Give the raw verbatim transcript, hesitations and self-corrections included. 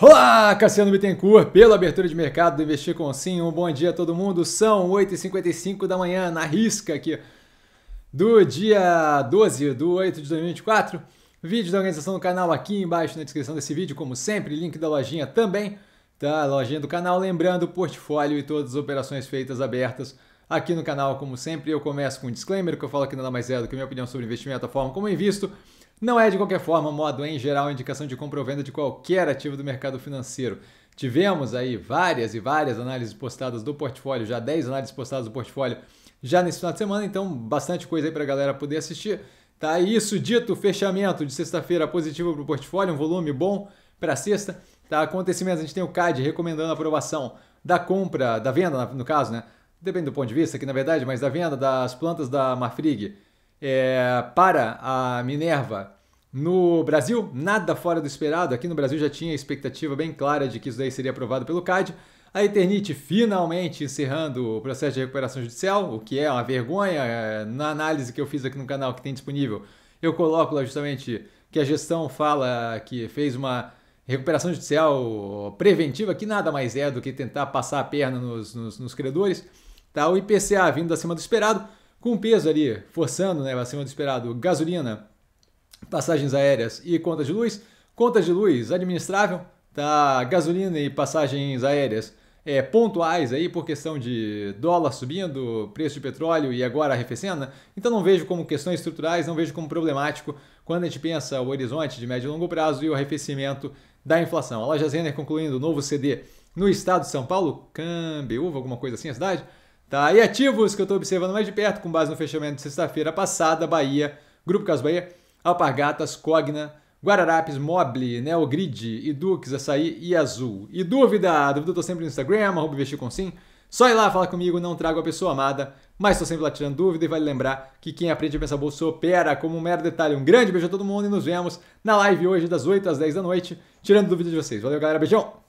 Olá, Cassiano Bittencourt, pela abertura de mercado do Investir com o Sim. Um bom dia a todo mundo. São oito e cinquenta e cinco da manhã, na risca aqui do dia doze de oito de dois mil e vinte e quatro. Vídeo da organização do canal aqui embaixo na descrição desse vídeo, como sempre. Link da lojinha também, tá? Lojinha do canal. Lembrando, o portfólio e todas as operações feitas abertas aqui no canal, como sempre. Eu começo com um disclaimer, que eu falo que nada mais é do que minha opinião sobre investimento, a forma como eu invisto. Não é de qualquer forma, modo em geral, indicação de compra ou venda de qualquer ativo do mercado financeiro. Tivemos aí várias e várias análises postadas do portfólio, já dez análises postadas do portfólio já nesse final de semana, então bastante coisa aí para a galera poder assistir. Tá, isso dito, fechamento de sexta-feira positivo para o portfólio, um volume bom para sexta. Tá, acontecimentos, a gente tem o CADE recomendando a aprovação da compra, da venda no caso, né? Depende do ponto de vista aqui na verdade, mas da venda das plantas da Marfrig É, para a Minerva no Brasil, nada fora do esperado. Aqui no Brasil já tinha expectativa bem clara de que isso daí seria aprovado pelo CADE. A Eternit finalmente encerrando o processo de recuperação judicial, o que é uma vergonha. Na análise que eu fiz aqui no canal, que tem disponível, eu coloco lá justamente que a gestão fala que fez uma recuperação judicial preventiva, que nada mais é do que tentar passar a perna nos, nos, nos credores. Tá? O I P C A vindo acima do esperado, com peso ali, forçando, né, acima do esperado, gasolina, passagens aéreas e contas de luz. Contas de luz administrável, tá? Gasolina e passagens aéreas é, pontuais aí por questão de dólar subindo, preço de petróleo e agora arrefecendo, né? Então não vejo como questões estruturais, não vejo como problemático quando a gente pensa o horizonte de médio e longo prazo e o arrefecimento da inflação. A Loja Zener concluindo o novo C D no estado de São Paulo, Cambiúva, alguma coisa assim a cidade. Tá, e ativos que eu estou observando mais de perto, com base no fechamento de sexta-feira passada: Bahia, Grupo Casa Bahia, Alpargatas, Cogna, Guararapes, Moble, NeoGrid, Eduques, Açaí e Azul. E dúvida? Dúvida eu tô sempre no Instagram, arroba Investir com Sim. Só ir lá falar comigo, não trago a pessoa amada, mas estou sempre lá tirando dúvida. E vale lembrar que quem aprende a pensar bolsa opera, como um mero detalhe. Um grande beijo a todo mundo e nos vemos na live hoje das oito às dez da noite, tirando dúvida de vocês. Valeu, galera, beijão!